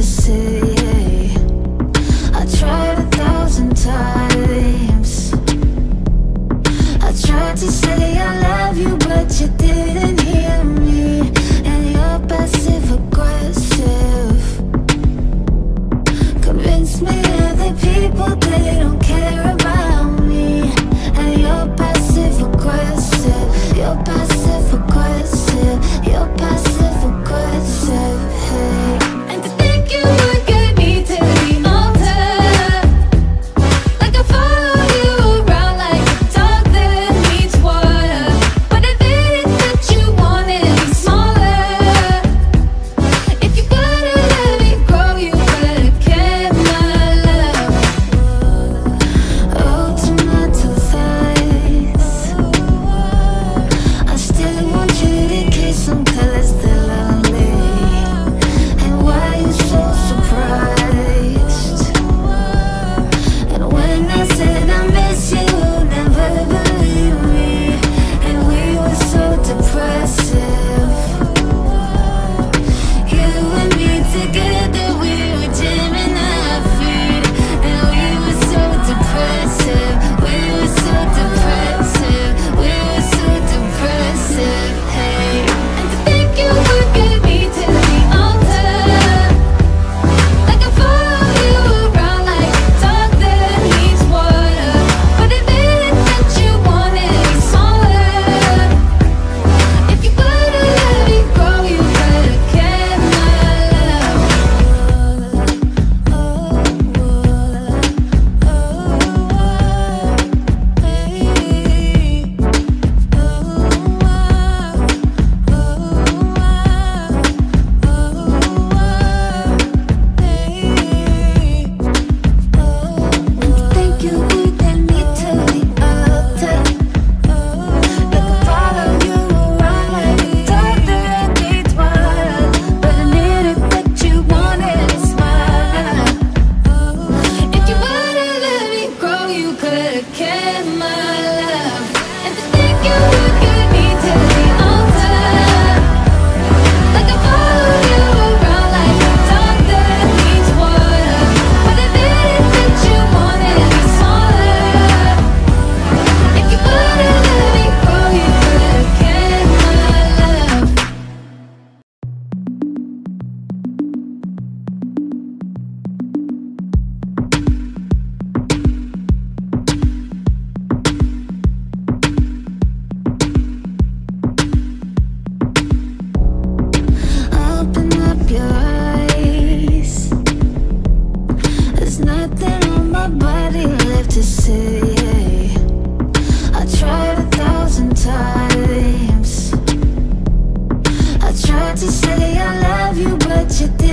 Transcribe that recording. to see. I tried 1,000 times. I tried to say I love you, but you didn't hear me. And you're passive aggressive. Convince me other people, they don't care about me. And you're passive aggressive. You're passive aggressive. You're passive aggressive. Hey. And to think you would get me to the altar, like I follow you around like a dog that needs water. But I think that you wanted me smaller. If you gotta let me grow, you better get my love. Oh, to my two thighs, I still want you to kiss them, 'cause it's the times. I tried 1,000 times. I tried to say I love you, but you didn't.